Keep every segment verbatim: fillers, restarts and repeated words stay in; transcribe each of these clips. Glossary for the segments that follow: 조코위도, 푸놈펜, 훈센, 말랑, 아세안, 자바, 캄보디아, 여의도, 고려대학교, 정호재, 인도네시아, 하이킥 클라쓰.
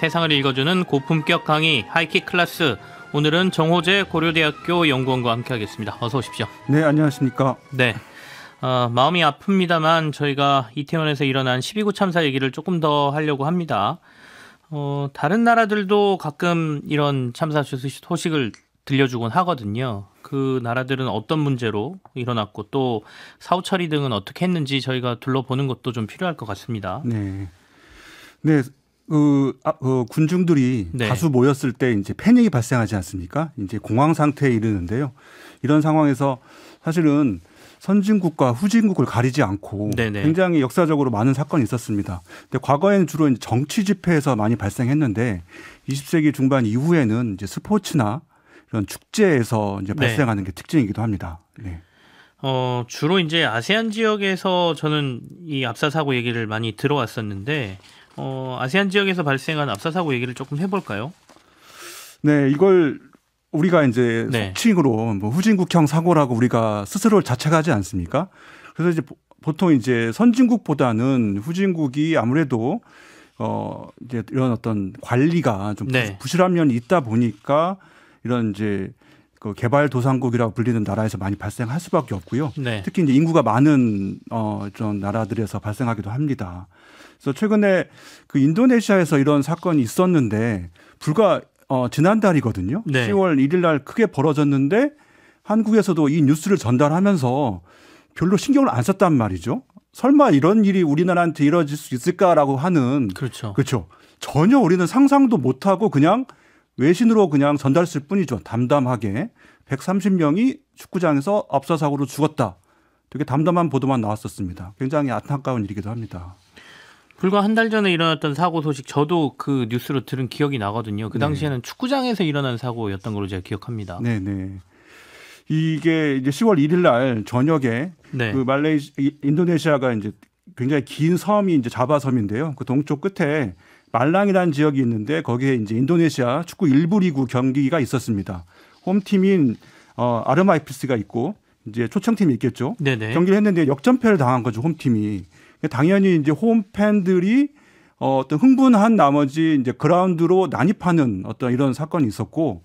세상을 읽어주는 고품격 강의 하이킥 클래스, 오늘은 정호재 고려대학교 연구원과 함께하겠습니다. 어서 오십시오. 네, 안녕하십니까. 네, 어, 마음이 아픕니다만 저희가 이태원에서 일어난 십이 구 참사 얘기를 조금 더 하려고 합니다. 어, 다른 나라들도 가끔 이런 참사 소식을 들려주곤 하거든요. 그 나라들은 어떤 문제로 일어났고 또 사후 처리 등은 어떻게 했는지 저희가 둘러보는 것도 좀 필요할 것 같습니다. 네, 네, 그, 아, 어, 군중들이 네. 다수 모였을 때 이제 패닉이 발생하지 않습니까? 이제 공황 상태에 이르는데요. 이런 상황에서 사실은 선진국과 후진국을 가리지 않고 네네. 굉장히 역사적으로 많은 사건이 있었습니다. 근데 과거에는 주로 이제 정치 집회에서 많이 발생했는데 이십 세기 중반 이후에는 이제 스포츠나 이런 축제에서 이제 발생하는 네. 게 특징이기도 합니다. 네. 어, 주로 이제 아세안 지역에서 저는 이 압사 사고 얘기를 많이 들어왔었는데 어, 아세안 지역에서 발생한 압사 사고 얘기를 조금 해볼까요? 네, 이걸 우리가 이제 네. 속칭으로 뭐 후진국형 사고라고 우리가 스스로를 자책하지 않습니까? 그래서 이제 보통 이제 선진국보다는 후진국이 아무래도 어, 이제 이런 어떤 관리가 좀 네. 부실한 면이 있다 보니까 이런 이제 그 개발도상국이라고 불리는 나라에서 많이 발생할 수밖에 없고요. 네. 특히 이제 인구가 많은 어, 좀 나라들에서 발생하기도 합니다. 그래서 최근에 그 인도네시아에서 이런 사건이 있었는데 불과 어, 지난달이거든요. 네. 시월 일일 날 크게 벌어졌는데 한국에서도 이 뉴스를 전달하면서 별로 신경을 안 썼단 말이죠. 설마 이런 일이 우리나라한테 이뤄질 수 있을까라고 하는. 그렇죠. 그렇죠. 전혀 우리는 상상도 못하고 그냥 외신으로 그냥 전달했을 뿐이죠. 담담하게 백삼십 명이 축구장에서 압사 사고로 죽었다. 되게 담담한 보도만 나왔었습니다. 굉장히 안타까운 일이기도 합니다. 불과 한 달 전에 일어났던 사고 소식 저도 그 뉴스로 들은 기억이 나거든요. 그 당시에는 네. 축구장에서 일어난 사고였던 걸로 제가 기억합니다. 네네. 이게 이제 시월 일일 날 저녁에 네. 그 말레이시 인도네시아가 이제 굉장히 긴 섬이 이제 자바 섬인데요. 그 동쪽 끝에 말랑이라는 지역이 있는데 거기에 이제 인도네시아 축구 일부 리그 경기가 있었습니다. 홈팀인 어, 아르마이피스가 있고 이제 초청팀이 있겠죠. 네네. 경기를 했는데 역전패를 당한 거죠, 홈팀이. 당연히 이제 홈 팬들이 어떤 흥분한 나머지 이제 그라운드로 난입하는 어떤 이런 사건이 있었고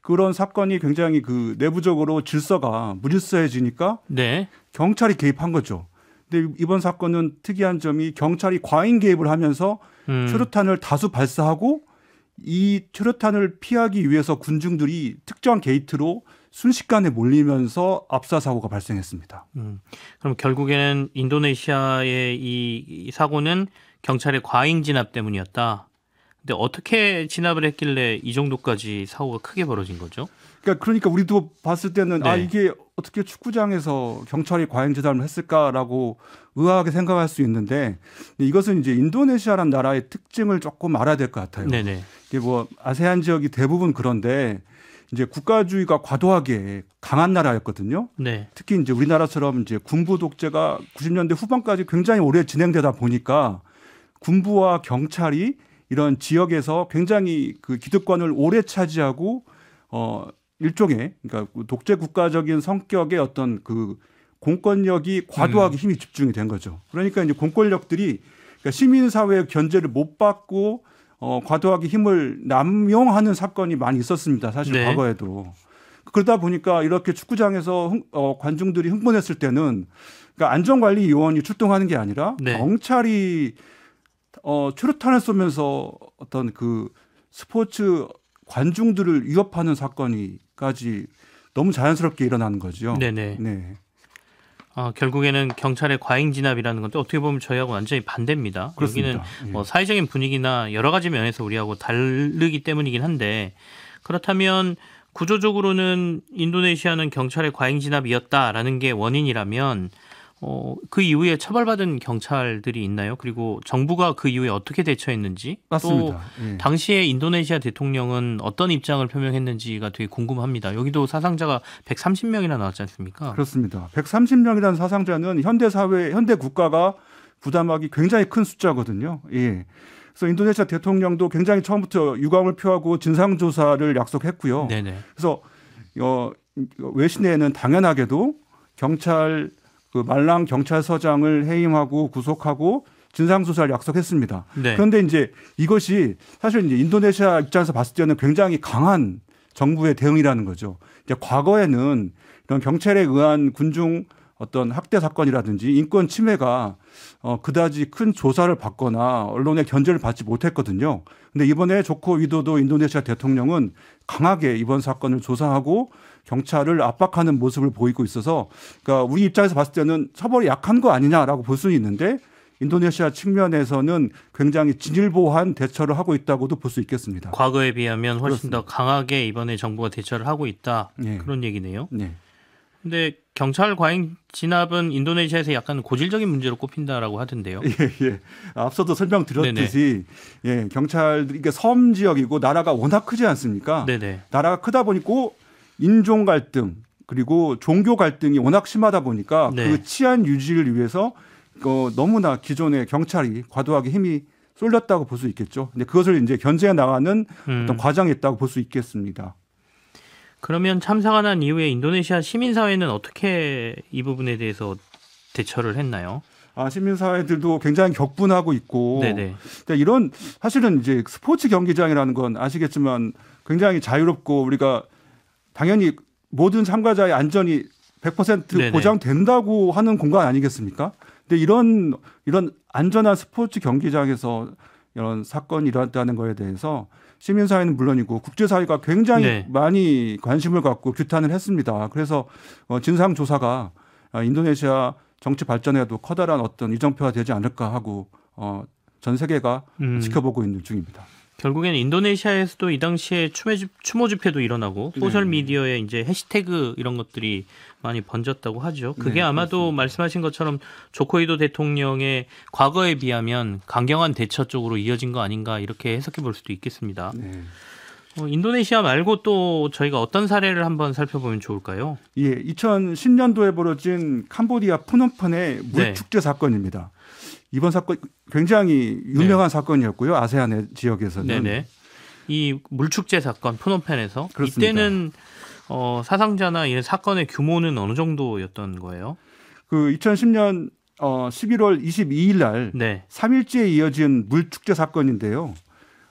그런 사건이 굉장히 그 내부적으로 질서가 무질서해지니까 네. 경찰이 개입한 거죠. 근데 이번 사건은 특이한 점이 경찰이 과잉 개입을 하면서 음. 최루탄을 다수 발사하고 이 최루탄을 피하기 위해서 군중들이 특정 게이트로 순식간에 몰리면서 압사 사고가 발생했습니다. 음, 그럼 결국에는 인도네시아의 이, 이 사고는 경찰의 과잉 진압 때문이었다. 근데 어떻게 진압을 했길래 이 정도까지 사고가 크게 벌어진 거죠? 그러니까, 그러니까 우리도 봤을 때는 네. 아 이게 어떻게 축구장에서 경찰이 과잉 진압을 했을까라고 의아하게 생각할 수 있는데 이것은 이제 인도네시아라는 나라의 특징을 조금 알아야 될 것 같아요. 네네. 이게 뭐 아세안 지역이 대부분 그런데. 이제 국가주의가 과도하게 강한 나라였거든요. 네. 특히 이제 우리나라처럼 이제 군부 독재가 구십 년대 후반까지 굉장히 오래 진행되다 보니까 군부와 경찰이 이런 지역에서 굉장히 그 기득권을 오래 차지하고 어 일종의 그러니까 독재 국가적인 성격의 어떤 그 공권력이 과도하게 음. 힘이 집중이 된 거죠. 그러니까 이제 공권력들이 그러니까 시민 사회의 견제를 못 받고 어, 과도하게 힘을 남용하는 사건이 많이 있었습니다. 사실 네. 과거에도. 그러다 보니까 이렇게 축구장에서 흥, 어, 관중들이 흥분했을 때는 그러니까 안전관리 요원이 출동하는 게 아니라 네. 경찰이 어, 최루탄을 쏘면서 어떤 그 스포츠 관중들을 위협하는 사건이까지 너무 자연스럽게 일어나는 거죠. 네네. 네. 어, 결국에는 경찰의 과잉 진압이라는 건데 어떻게 보면 저희하고 완전히 반대입니다. 그렇습니다. 여기는 뭐 사회적인 분위기나 여러 가지 면에서 우리하고 다르기 때문이긴 한데 그렇다면 구조적으로는 인도네시아는 경찰의 과잉 진압이었다라는 게 원인이라면 어, 그 이후에 처벌받은 경찰들이 있나요? 그리고 정부가 그 이후에 어떻게 대처했는지 맞습니다. 또 예. 당시에 인도네시아 대통령은 어떤 입장을 표명했는지가 되게 궁금합니다. 여기도 사상자가 백삼십 명이나 나왔지 않습니까? 그렇습니다. 백삼십 명이라는 사상자는 현대사회, 현대국가가 부담하기 굉장히 큰 숫자거든요. 예. 그래서 인도네시아 대통령도 굉장히 처음부터 유감을 표하고 진상조사를 약속했고요. 네네. 그래서 어, 외신에는 당연하게도 경찰 그 말랑 경찰서장을 해임하고 구속하고 진상조사를 약속했습니다. 네. 그런데 이제 이것이 사실 이제 인도네시아 입장에서 봤을 때는 굉장히 강한 정부의 대응이라는 거죠. 이제 과거에는 이런 경찰에 의한 군중 어떤 학대 사건이라든지 인권 침해가 어, 그다지 큰 조사를 받거나 언론의 견제를 받지 못했거든요. 그런데 이번에 조코위도도 인도네시아 대통령은 강하게 이번 사건을 조사하고 경찰을 압박하는 모습을 보이고 있어서, 그러니까 우리 입장에서 봤을 때는 처벌이 약한 거 아니냐라고 볼 수는 있는데, 인도네시아 측면에서는 굉장히 진일보한 대처를 하고 있다고도 볼 수 있겠습니다. 과거에 비하면 훨씬 그렇습니다. 더 강하게 이번에 정부가 대처를 하고 있다. 네. 그런 얘기네요. 네. 근데 경찰 과잉 진압은 인도네시아에서 약간 고질적인 문제로 꼽힌다라고 하던데요. 예, 예. 앞서도 설명드렸듯이 예, 경찰들이 이게 섬 지역이고 나라가 워낙 크지 않습니까? 네네. 나라가 크다 보니까 인종 갈등 그리고 종교 갈등이 워낙 심하다 보니까 네. 그 치안 유지를 위해서 어, 너무나 기존의 경찰이 과도하게 힘이 쏠렸다고 볼 수 있겠죠. 근데 그것을 이제 견제해 나가는 음. 어떤 과정이 있다고 볼 수 있겠습니다. 그러면 참사가 난 이후에 인도네시아 시민사회는 어떻게 이 부분에 대해서 대처를 했나요? 아, 시민사회들도 굉장히 격분하고 있고, 네네. 이런 사실은 이제 스포츠 경기장이라는 건 아시겠지만 굉장히 자유롭고 우리가 당연히 모든 참가자의 안전이 백 퍼센트 네네. 보장된다고 하는 공간 아니겠습니까? 근데 이런 이런 안전한 스포츠 경기장에서 이런 사건이 일어났다는 거에 대해서 시민사회는 물론이고 국제사회가 굉장히 네. 많이 관심을 갖고 규탄을 했습니다. 그래서 진상조사가 인도네시아 정치 발전에도 커다란 어떤 이정표가 되지 않을까 하고 전 세계가 음. 지켜보고 있는 중입니다. 결국엔 인도네시아에서도 이 당시에 추모 집회도 일어나고 소셜 미디어에 이제 해시태그 이런 것들이 많이 번졌다고 하죠. 그게 네, 아마도 그렇습니다. 말씀하신 것처럼 조코위도 대통령의 과거에 비하면 강경한 대처 쪽으로 이어진 거 아닌가 이렇게 해석해 볼 수도 있겠습니다. 네. 어, 인도네시아 말고 또 저희가 어떤 사례를 한번 살펴보면 좋을까요? 예, 이천십 년도에 벌어진 캄보디아 푸놈펜의 물축제 네. 사건입니다. 이번 사건 굉장히 유명한 네. 사건이었고요. 아세안 지역에서는. 네네. 이 물축제 사건 푸놈펜에서 그렇습니다. 이때는 어, 사상자나 이 사건의 규모는 어느 정도였던 거예요? 그 이천십 년 어, 십일월 이십이일 날 네. 삼일째에 이어진 물축제 사건인데요.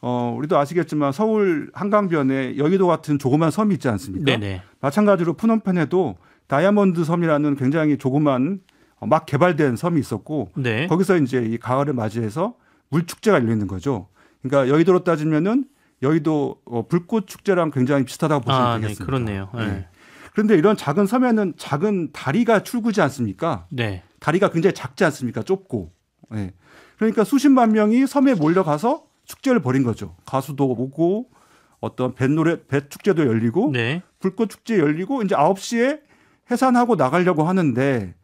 어, 우리도 아시겠지만 서울 한강변에 여의도 같은 조그만 섬이 있지 않습니까? 네네. 마찬가지로 푸놈펜에도 다이아몬드 섬이라는 굉장히 조그만 막 개발된 섬이 있었고 네. 거기서 이제 이 가을을 맞이해서 물축제가 열리는 거죠. 그러니까 여의도로 따지면은 여의도 불꽃축제랑 굉장히 비슷하다고 보시면 아, 되겠습니다. 네, 그렇네요. 네. 네. 그런데 이런 작은 섬에는 작은 다리가 출구지 않습니까? 네. 다리가 굉장히 작지 않습니까? 좁고. 네. 그러니까 수십만 명이 섬에 몰려가서 축제를 벌인 거죠. 가수도 오고 어떤 뱃노래 뱃축제도 열리고 네. 불꽃축제 열리고 이제 아홉 시에 해산하고 나가려고 하는데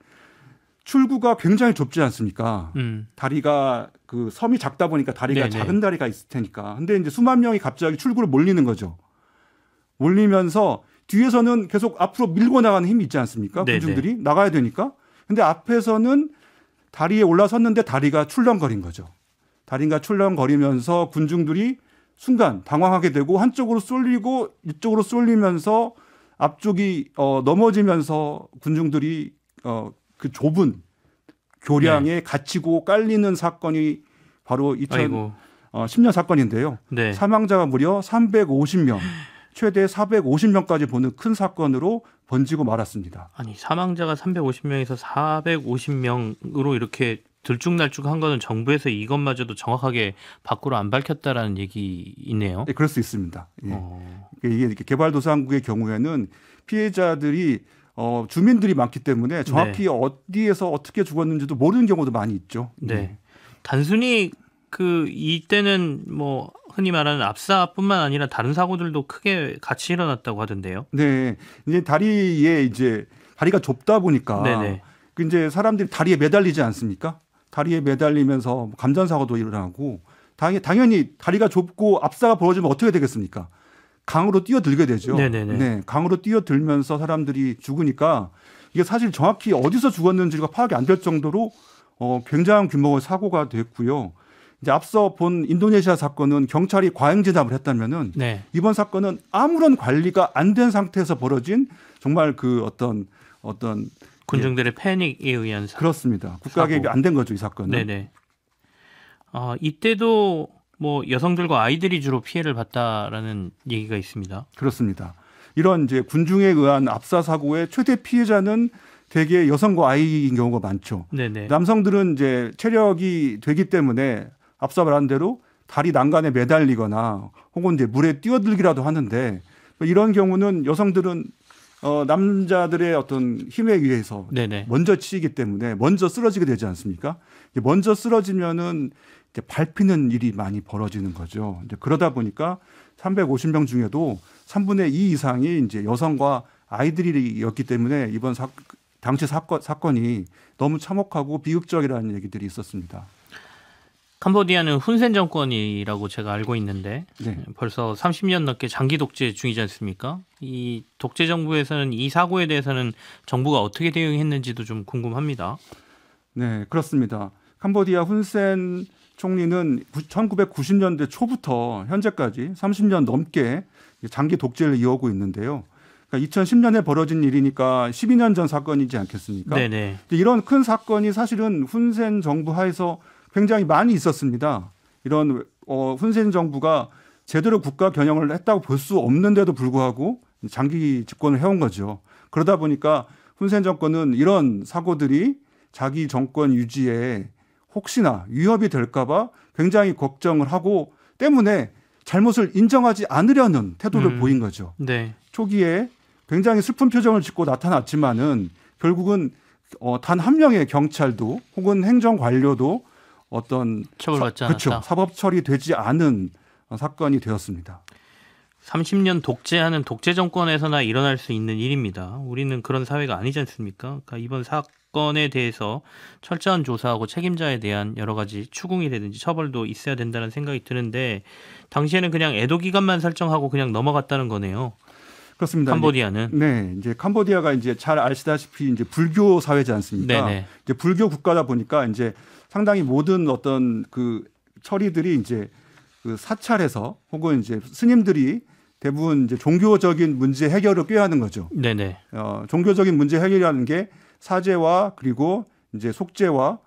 출구가 굉장히 좁지 않습니까? 음. 다리가 그 섬이 작다 보니까 다리가 네네. 작은 다리가 있을 테니까. 근데 이제 수만 명이 갑자기 출구를 몰리는 거죠. 몰리면서 뒤에서는 계속 앞으로 밀고 나가는 힘이 있지 않습니까? 네네. 군중들이 나가야 되니까. 근데 앞에서는 다리에 올라섰는데 다리가 출렁거린 거죠. 다리가 출렁거리면서 군중들이 순간 당황하게 되고 한쪽으로 쏠리고 이쪽으로 쏠리면서 앞쪽이 어, 넘어지면서 군중들이 어, 그 좁은 교량에 네. 갇히고 깔리는 사건이 바로 이천십 년 사건인데요. 네. 사망자가 무려 삼백오십 명, 최대 사백오십 명까지 보는 큰 사건으로 번지고 말았습니다. 아니 사망자가 삼백오십 명에서 사백오십 명으로 이렇게 들쭉날쭉한 거는 정부에서 이것마저도 정확하게 밖으로 안 밝혔다라는 얘기이네요. 네, 그럴 수 있습니다. 예. 어... 이게 개발도상국의 경우에는 피해자들이 어, 주민들이 많기 때문에 정확히 네. 어디에서 어떻게 죽었는지도 모르는 경우도 많이 있죠. 네. 네. 단순히 그 이때는 뭐 흔히 말하는 압사뿐만 아니라 다른 사고들도 크게 같이 일어났다고 하던데요. 네. 이제 다리에 이제 다리가 좁다 보니까 네네. 이제 사람들이 다리에 매달리지 않습니까? 다리에 매달리면서 감전사고도 일어나고 당연히, 당연히 다리가 좁고 압사가 벌어지면 어떻게 되겠습니까? 강으로 뛰어들게 되죠. 네네네. 네, 강으로 뛰어들면서 사람들이 죽으니까 이게 사실 정확히 어디서 죽었는지가 파악이 안 될 정도로 어, 굉장한 규모의 사고가 됐고요. 이제 앞서 본 인도네시아 사건은 경찰이 과잉 진압을 했다면은 네. 이번 사건은 아무런 관리가 안 된 상태에서 벌어진 정말 그 어떤 어떤 군중들의 예. 패닉에 의한 사 그렇습니다. 국가 개입이 안 된 거죠, 이 사건은. 네네. 어, 이때도 뭐 여성들과 아이들이 주로 피해를 봤다라는 얘기가 있습니다. 그렇습니다. 이런 이제 군중에 의한 압사 사고의 최대 피해자는 대개 여성과 아이인 경우가 많죠. 네네. 남성들은 이제 체력이 되기 때문에 앞서 말한 대로 다리 난간에 매달리거나 혹은 이제 물에 뛰어들기라도 하는데, 이런 경우는 여성들은 어, 남자들의 어떤 힘에 의해서 네네. 먼저 치이기 때문에 먼저 쓰러지게 되지 않습니까? 먼저 쓰러지면은 이제 밟히는 일이 많이 벌어지는 거죠. 이제 그러다 보니까 삼백오십 명 중에도 삼분의 이 이상이 이제 여성과 아이들이었기 때문에 이번 사, 당시 사건, 사건이 너무 참혹하고 비극적이라는 얘기들이 있었습니다. 캄보디아는 훈센 정권이라고 제가 알고 있는데 네. 벌써 삼십 년 넘게 장기 독재 중이지 않습니까? 이 독재 정부에서는 이 사고에 대해서는 정부가 어떻게 대응했는지도 좀 궁금합니다. 네, 그렇습니다. 캄보디아 훈센 총리는 천구백구십 년대 초부터 현재까지 삼십 년 넘게 장기 독재를 이어오고 있는데요. 그러니까 이천십 년에 벌어진 일이니까 십이 년 전 사건이지 않겠습니까? 네네. 이런 큰 사건이 사실은 훈센 정부 하에서 굉장히 많이 있었습니다. 이런 어, 훈센 정부가 제대로 국가 경영을 했다고 볼 수 없는데도 불구하고 장기 집권을 해온 거죠. 그러다 보니까 훈센 정권은 이런 사고들이 자기 정권 유지에 혹시나 위협이 될까 봐 굉장히 걱정을 하고 때문에 잘못을 인정하지 않으려는 태도를 음, 보인 거죠. 네. 초기에 굉장히 슬픈 표정을 짓고 나타났지만은 결국은 어, 단 한 명의 경찰도 혹은 행정관료도 어떤 처벌받지 않았다. 그렇죠. 사법 처리되지 않은 사건이 되었습니다. 삼십 년 독재하는 독재 정권에서나 일어날 수 있는 일입니다. 우리는 그런 사회가 아니지 않습니까? 그러니까 이번 사건에 대해서 철저한 조사하고 책임자에 대한 여러 가지 추궁이라든지 처벌도 있어야 된다는 생각이 드는데 당시에는 그냥 애도 기간만 설정하고 그냥 넘어갔다는 거네요. 그렇습니다. 캄보디아는 네, 이제 캄보디아가 이제 잘 아시다시피 이제 불교 사회지 않습니까? 네네. 이제 불교 국가다 보니까 이제 상당히 모든 어떤 그 처리들이 이제 그 사찰에서 혹은 이제 스님들이 대부분 이제 종교적인 문제 해결을 꾀하는 거죠. 네네. 어, 종교적인 문제 해결이라는 게 사제와 그리고 이제 속죄와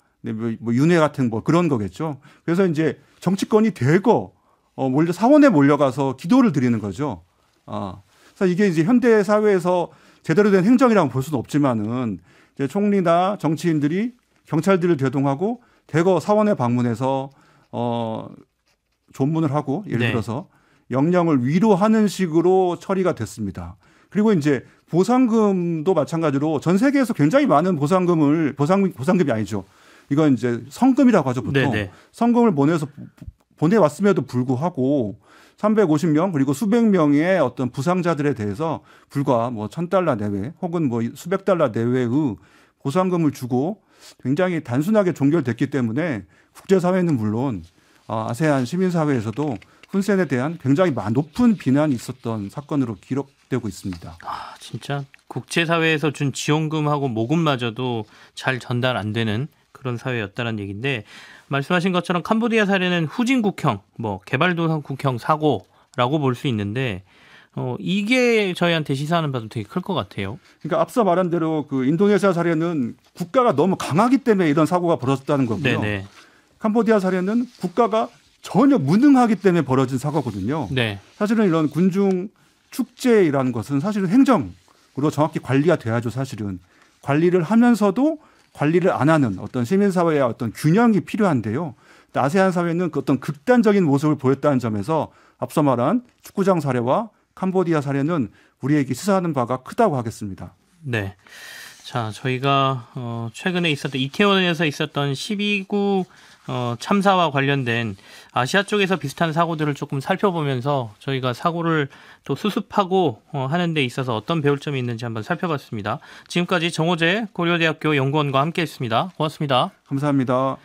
뭐 윤회 같은 뭐 그런 거겠죠. 그래서 이제 정치권이 대거 어, 몰려 사원에 몰려가서 기도를 드리는 거죠. 아. 그래서 이게 이제 현대 사회에서 제대로 된 행정이라고 볼 수는 없지만은 이제 총리나 정치인들이 경찰들을 대동하고 대거 사원에 방문해서 어, 조문을 하고 예를 네. 들어서 영령을 위로하는 식으로 처리가 됐습니다. 그리고 이제 보상금도 마찬가지로 전 세계에서 굉장히 많은 보상금을 보상 보상금이 아니죠. 이건 이제 성금이라고 하죠 보통. 네네. 성금을 보내서 보내왔음에도 불구하고 삼백오십 명 그리고 수백 명의 어떤 부상자들에 대해서 불과 뭐 천 달러 내외 혹은 뭐 수백 달러 내외의 보상금을 주고 굉장히 단순하게 종결됐기 때문에 국제사회는 물론 아세안 시민사회에서도 훈센에 대한 굉장히 높은 비난이 있었던 사건으로 기록되고 있습니다. 아, 진짜 국제사회에서 준 지원금하고 모금마저도 잘 전달 안 되는 그런 사회였다는 얘기인데 말씀하신 것처럼 캄보디아 사례는 후진 국형, 뭐 개발도상 국형 사고라고 볼 수 있는데 어, 이게 저희한테 시사하는 바도 되게 클 것 같아요. 그러니까 앞서 말한 대로 그 인도네시아 사례는 국가가 너무 강하기 때문에 이런 사고가 벌어졌다는 거고요. 네네. 캄보디아 사례는 국가가 전혀 무능하기 때문에 벌어진 사고거든요. 네. 사실은 이런 군중 축제라는 것은 사실은 행정으로 정확히 관리가 돼야죠. 사실은 관리를 하면서도 관리를 안 하는 어떤 시민사회의 어떤 균형이 필요한데요. 아세안 사회는 그 어떤 극단적인 모습을 보였다는 점에서 앞서 말한 축구장 사례와 캄보디아 사례는 우리에게 시사하는 바가 크다고 하겠습니다. 네. 자, 저희가 어, 최근에 있었던 이태원에서 있었던 십이 구 어, 참사와 관련된 아시아 쪽에서 비슷한 사고들을 조금 살펴보면서 저희가 사고를 또 수습하고 어, 하는 데 있어서 어떤 배울 점이 있는지 한번 살펴봤습니다. 지금까지 정호재 고려대학교 연구원과 함께했습니다. 고맙습니다. 감사합니다.